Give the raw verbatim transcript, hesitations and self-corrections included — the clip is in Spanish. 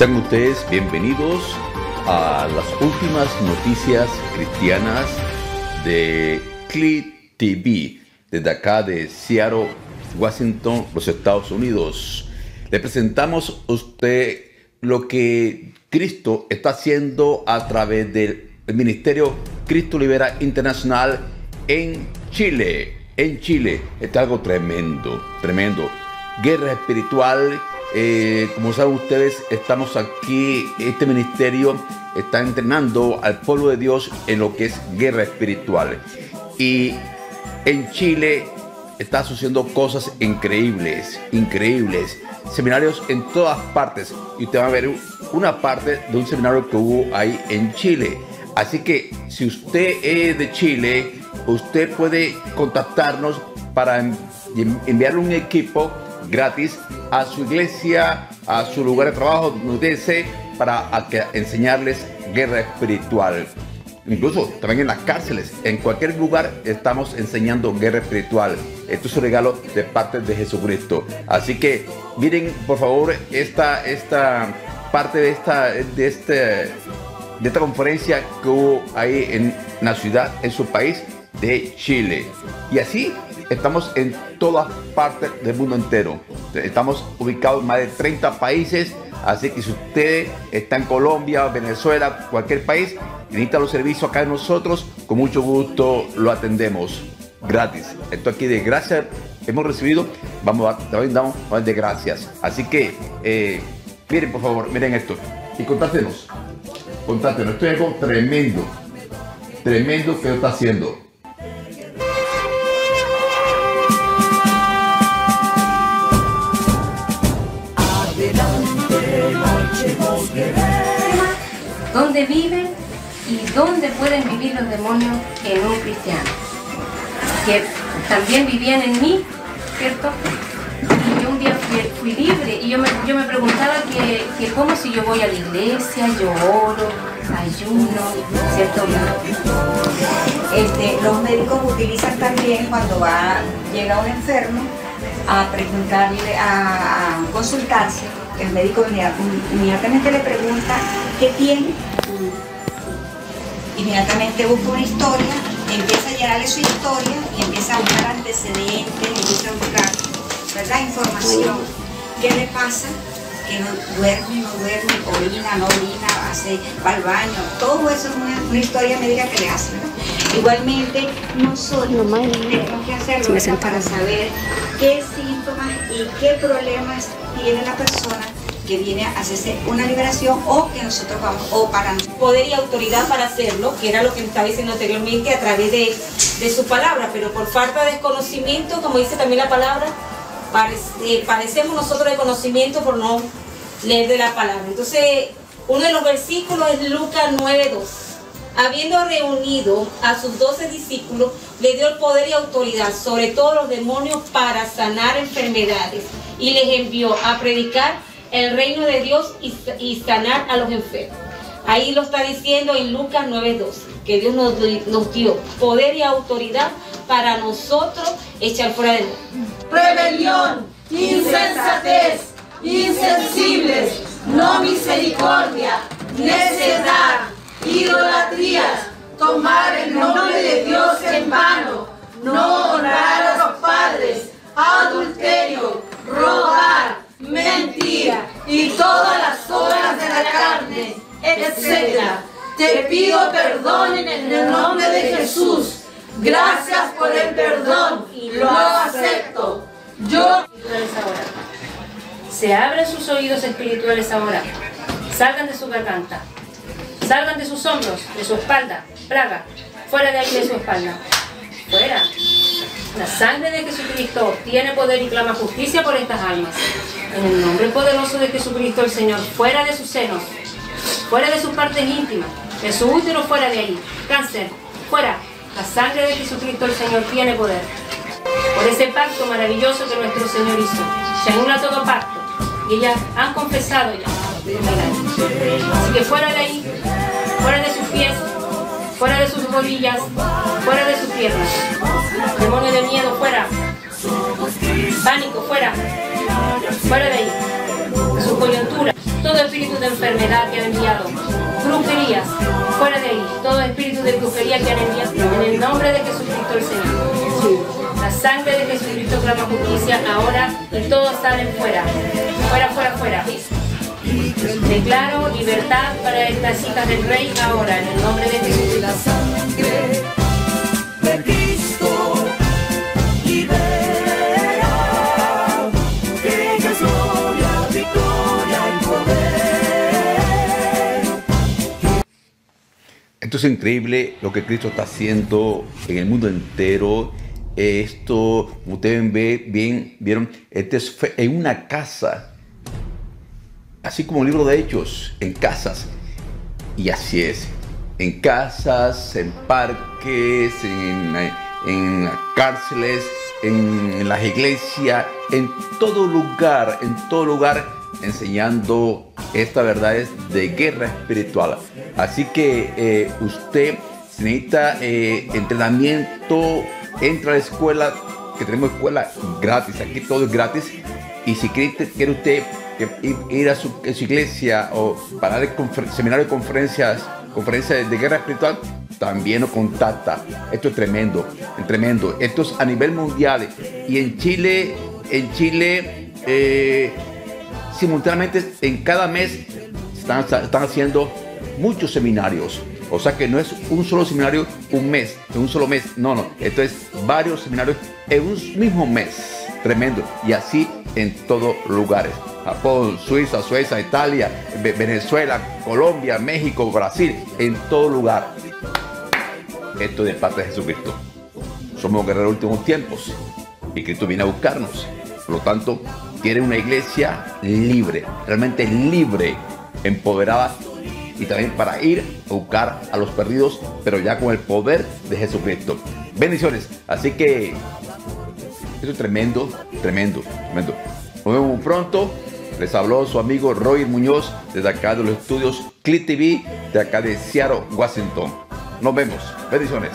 Sean ustedes bienvenidos a las últimas noticias cristianas de C L I T V, desde acá de Seattle, Washington, los Estados Unidos. Le presentamos a usted lo que Cristo está haciendo a través del ministerio Cristo Libera Internacional en Chile. En Chile, es algo tremendo, tremendo. Guerra espiritual. Eh, como saben ustedes, estamos aquí, este ministerio está entrenando al pueblo de Dios en lo que es guerra espiritual. Y en Chile está sucediendo cosas increíbles, increíbles. Seminarios en todas partes. Y usted va a ver una parte de un seminario que hubo ahí en Chile. Así que si usted es de Chile, usted puede contactarnos para enviarle un equipo gratis a su iglesia, a su lugar de trabajo, donde desee, para enseñarles guerra espiritual. Incluso también en las cárceles, en cualquier lugar estamos enseñando guerra espiritual. Esto es un regalo de parte de Jesucristo. Así que miren por favor esta, esta parte de esta, de, este, de esta conferencia que hubo ahí en la ciudad, en su país de Chile. Y así estamos en todas partes del mundo entero. Estamos ubicados en más de treinta países. Así que si usted está en Colombia, Venezuela, cualquier país, y necesita los servicios acá de nosotros, con mucho gusto lo atendemos gratis. Esto aquí de gracias hemos recibido. Vamos a dar un de gracias. Así que eh, miren por favor, miren esto. Y contáctenos. Contáctenos. Esto es algo tremendo. Tremendo que lo está haciendo. ¿Dónde viven y dónde pueden vivir los demonios en un cristiano? Que también vivían en mí, ¿cierto? Y yo un día fui libre y yo me, yo me preguntaba que, que cómo si yo voy a la iglesia, yo oro, ayuno, ¿cierto? Este, los médicos utilizan también cuando va, llega un enfermo a preguntarle, a, a consultarse. El médico inmediatamente le pregunta qué tiene, inmediatamente busca una historia, empieza a llenarle su historia y empieza a buscar antecedentes, empieza a buscar, ¿verdad?, información. ¿Qué le pasa? Que no duerme, no duerme, orina, no orina, hace, va al baño, todo eso es una, una historia médica que le hace, ¿no? Igualmente nosotros tenemos que hacerlo sí, para saber qué síntomas y qué problemas tiene la persona que viene a hacerse una liberación o que nosotros vamos, o para poder y autoridad para hacerlo, que era lo que estaba diciendo anteriormente a través de, de su palabra, pero por falta de conocimiento, como dice también la palabra, pare, eh, parecemos nosotros de conocimiento por no leer de la palabra. Entonces, uno de los versículos es Lucas nueve dos. Habiendo reunido a sus doce discípulos, le dio el poder y autoridad sobre todos los demonios para sanar enfermedades. Y les envió a predicar el reino de Dios y, y sanar a los enfermos. Ahí lo está diciendo en Lucas nueve dos, que Dios nos, nos dio poder y autoridad para nosotros echar fuera del mundo. Rebelión, insensatez, insensibles, no misericordia, necedad, idolatrías, tomar el nombre de Dios en vano, no honrar a los padres, adulterio, robar, mentir y todas las obras de la carne, etcétera. Te pido perdón en el nombre de Jesús. Gracias por el perdón y lo acepto. Yo... Se abren sus oídos espirituales ahora. Salgan de su garganta. Salgan de sus hombros, de su espalda. Plaga, fuera de ahí de su espalda. Fuera. La sangre de Jesucristo tiene poder y clama justicia por estas almas. En el nombre poderoso de Jesucristo el Señor, fuera de sus senos, fuera de sus partes íntimas, de su útero fuera de ahí. Cáncer, fuera. La sangre de Jesucristo el Señor tiene poder. Por ese pacto maravilloso que nuestro Señor hizo, se anula todo pacto. Y ellas han confesado ya. Así que fuera de ahí, fuera de sus pies, fuera de sus rodillas, fuera de sus piernas. Demonio de miedo, fuera. Pánico, fuera. Fuera de ahí. De su coyuntura. todo espíritu de enfermedad que han enviado, brujerías, fuera de ahí, todo espíritu de brujería que han enviado, en el nombre de Jesucristo el Señor. La sangre de Jesucristo clama justicia ahora y todos salen fuera, fuera, fuera, fuera. Declaro libertad para estas hijas del Rey ahora, en el nombre de Jesucristo. La sangre de Cristo libera, que ella es gloria, victoria y poder. Esto es increíble lo que Cristo está haciendo en el mundo entero. Esto, ustedes ven, bien, vieron, este es en una casa. Así como el libro de Hechos, en casas. Y así es. En casas, en parques, en, en las cárceles, en las iglesias, en todo lugar, en todo lugar, enseñando estas verdades de guerra espiritual. Así que eh, usted necesita eh, entrenamiento, entra a la escuela, que tenemos escuela gratis, aquí todo es gratis. Y si quiere, quiere usted ir a su, a su iglesia o para dar seminarios, conferencias, conferencias de guerra espiritual, también nos contacta. Esto es tremendo, es tremendo. Esto es a nivel mundial. Y en Chile, en Chile, eh, simultáneamente en cada mes están, están haciendo muchos seminarios. O sea que no es un solo seminario un mes, en un solo mes. No, no. Esto es varios seminarios en un mismo mes. Tremendo. Y así en todos lugares. Japón, Suiza, Suecia, Italia, Venezuela, Colombia, México, Brasil, en todo lugar. Esto es de parte de Jesucristo. Somos guerreros de los últimos tiempos y Cristo viene a buscarnos. Por lo tanto, quiere una iglesia libre, realmente libre, empoderada y también para ir a buscar a los perdidos, pero ya con el poder de Jesucristo. Bendiciones. Así que eso es tremendo, tremendo, tremendo. Nos vemos muy pronto. Les habló su amigo Roy Muñoz desde acá de los estudios Click T V de acá de Seattle, Washington. Nos vemos. Bendiciones.